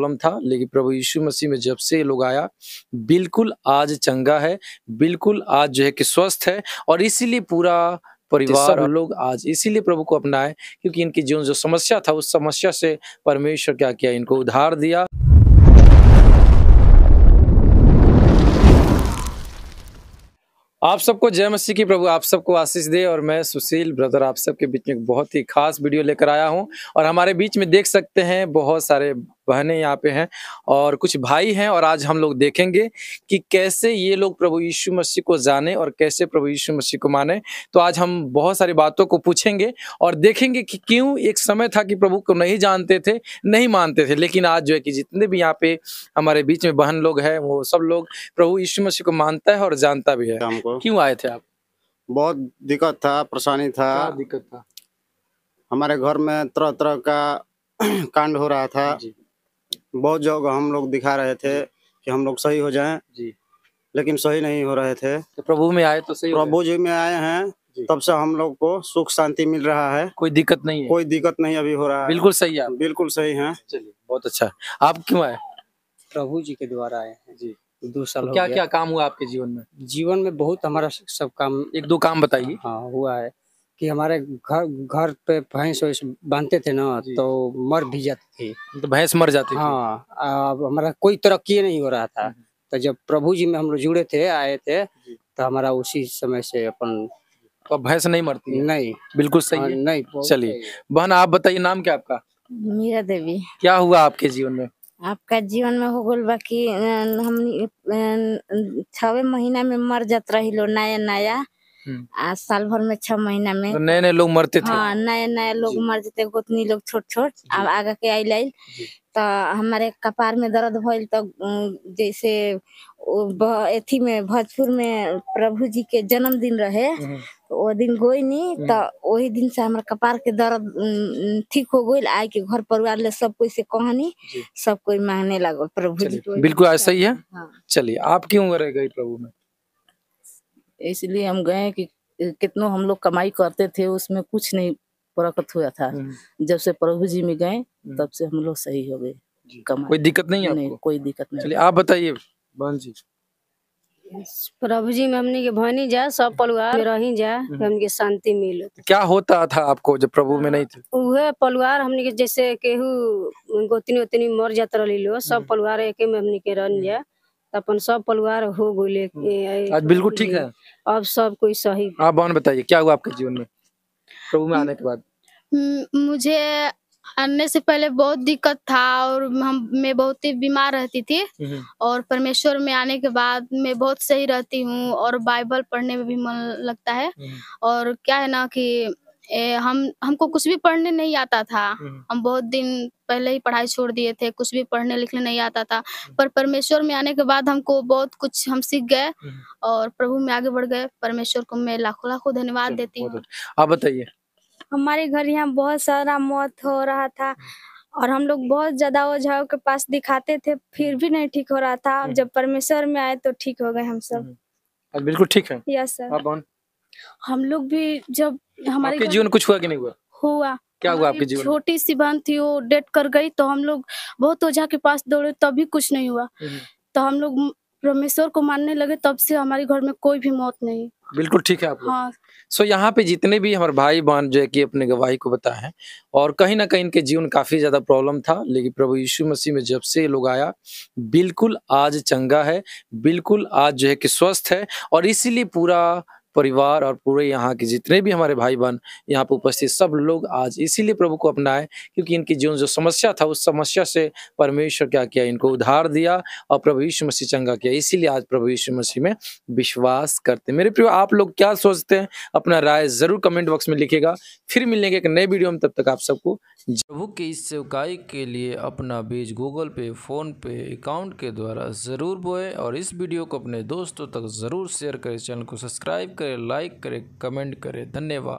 Problem था, लेकिन प्रभु यीशु मसीह में जब से ये लोग आया बिल्कुल आज चंगा है, बिल्कुल आज जो है कि स्वस्थ है। और इसीलिए पूरा परिवार और लोग आज इसीलिए प्रभु को अपनाए क्योंकि इनकी जीवन जो समस्या था उस समस्या से परमेश्वर क्या किया, इनको उधार दिया। आप सबको जय मसीह की। प्रभु आप सबको आशीष दे। और मैं सुशील ब्रदर आप सबके बीच में एक बहुत ही खास वीडियो लेकर आया हूं। और हमारे बीच में देख सकते हैं बहुत सारे बहनें यहाँ पे हैं और कुछ भाई हैं। और आज हम लोग देखेंगे कि कैसे ये लोग प्रभु यीशु मसीह को जाने और कैसे प्रभु यीशु मसीह को माने। तो आज हम बहुत सारी बातों को पूछेंगे और देखेंगे कि क्यों एक समय था कि प्रभु को नहीं जानते थे, नहीं मानते थे, लेकिन आज जो है कि जितने भी यहाँ पे हमारे बीच में बहन लोग हैं वो सब लोग प्रभु यीशु मसीह को मानता है और जानता भी है। क्यों आए थे आप? बहुत दिक्कत था, परेशानी था। क्या दिक्कत था? हमारे घर में तरह तरह का कांड हो रहा था। बहुत जगह हम लोग दिखा रहे थे कि हम लोग सही हो जाएं जी, लेकिन सही नहीं हो रहे थे। तो प्रभु में आए तो सही। प्रभु जी में आए हैं तब से हम लोग को सुख शांति मिल रहा है, कोई दिक्कत नहीं है, कोई दिक्कत नहीं अभी हो रहा है। बिल्कुल सही है, बिल्कुल सही है। चलिए बहुत अच्छा। आप क्यों आए? प्रभु जी के द्वारा आए हैं जी। 2 साल हो गया। क्या क्या काम हुआ आपके जीवन में? जीवन में बहुत हमारा सब काम, 1-2 काम बताइए। हाँ हुआ है कि हमारे घर पे भैंस वैंस बांधते थे ना तो मर भी जाती थी, तो भैंस मर जाती थी। हाँ अब हमारा कोई तरक्की नहीं हो रहा था। तो जब प्रभु जी में हम लोग जुड़े थे, आए थे, तो हमारा उसी समय से अपन तो भैंस नहीं मरती है। नहीं बिल्कुल सही है। नहीं। चलिए बहन आप बताइए, नाम क्या आपका? मीरा देवी। क्या हुआ आपके जीवन में? आपका जीवन में हो गल बाकी हम 6 महीना में मर जात रही लो, नया नया आज साल भर में 6 महीना में। तो नए नए लोग मरते थे। हाँ नए नए लोग मर जाते, गोतनी लोग छोट छोट। अब आगे के आई लाइल तो हमारे कपार में दर्द भइल, तो जैसे एथी में भोजपुर में प्रभु जी के जन्मदिन रहे तो वो दिन गई नी, तो वही दिन से हमारे कपार के दर्द ठीक हो गई। आय के घर परिवार ले सब कोई से कहानी सब कोई मांगने लगल प्रभु जी को। बिल्कुल ऐसा ही है। चलिए आप क्यों रह गई प्रभु में? इसलिए हम गए कि कितनों हम लोग कमाई करते थे उसमें कुछ नहीं बरकत हुआ था। जब से प्रभु जी में गए तब से हम लोग सही हो गए, कोई दिक्कत नहीं है। नहीं कोई दिक्कत नहीं। चलिए आप बताइए बहन जी। प्रभु जी में हमने के भनी जा सब परिवार रही जा, हमने के शांति मिले। क्या होता था आपको जब प्रभु में नहीं थे? वह परिवार हमने के जैसे केहू गोतनी उतनी मर जात रही लो, सब परिवार एक में हमने के रन जा, अपन सब परिवार हो गए। आज बिल्कुल ठीक है, अब सब कोई सही। आप बहन बताइए क्या हुआ आपके जीवन में प्रभु में आने के बाद? मुझे आने से पहले बहुत दिक्कत था और मैं बहुत ही बीमार रहती थी, और परमेश्वर में आने के बाद मैं बहुत सही रहती हूँ और बाइबल पढ़ने में भी मन लगता है। और क्या है ना कि हमको कुछ भी पढ़ने नहीं आता था, हम बहुत दिन पहले ही पढ़ाई छोड़ दिए थे, कुछ भी पढ़ने लिखने नहीं आता था। पर परमेश्वर में आने के बाद हमको बहुत कुछ हम सीख गए और प्रभु में आगे बढ़ गए। परमेश्वर को मैं लाखों लाखों धन्यवाद देती हूँ। आप बताइए। हमारे घर यहाँ बहुत सारा मौत हो रहा था और हम लोग बहुत ज्यादा ओझाओं के पास दिखाते थे, फिर भी नहीं ठीक हो रहा था। जब परमेश्वर में आए तो ठीक हो गए हम सब। बिल्कुल ठीक है। Yes sir. हम लोग भी जब हमारे आपके जीवन कुछ हुआ कि नहीं हुआ? हुआ। क्या हुआ आपके जीवन? छोटी सी बहन थी वो डेट कर गई, तो हम लोग बहुत ओझा के पास दौड़े तब भी कुछ नहीं हुआ। तो हम लोग परमेश्वर को मानने लगे, तब से हमारे घर में कोई भी मौत नहीं। बिल्कुल ठीक है आप। हाँ। सो यहाँ पे जितने भी हमारे भाई बहन जो है कि अपने गवाही को बताए हैं, और कहीं ना कहीं इनके जीवन काफी ज्यादा प्रॉब्लम था, लेकिन प्रभु यीशु मसीह में जब से ये लोग आया बिल्कुल आज चंगा है, बिल्कुल आज जो है कि स्वस्थ है। और इसीलिए पूरा परिवार और पूरे यहाँ के जितने भी हमारे भाई बहन यहाँ पे उपस्थित सब लोग आज इसीलिए प्रभु को अपनाए क्योंकि इनकी जीवन जो समस्या था उस समस्या से परमेश्वर क्या किया, इनको उधार दिया और प्रभु यीशु मसीह चंगा किया। इसीलिए आज प्रभु यीशु मसीह में विश्वास करते। मेरे प्रिय आप लोग क्या सोचते हैं? अपना राय जरूर कमेंट बॉक्स में लिखेगा। फिर मिलेंगे एक नए वीडियो में, तब तक आप सबको। प्रभु की इस सेवकाई के लिए अपना बीज गूगल पे, फोनपे अकाउंट के द्वारा जरूर बोएं और इस वीडियो को अपने दोस्तों तक जरूर शेयर करें। चैनल को सब्सक्राइब करें, लाइक करें, कमेंट करें। धन्यवाद।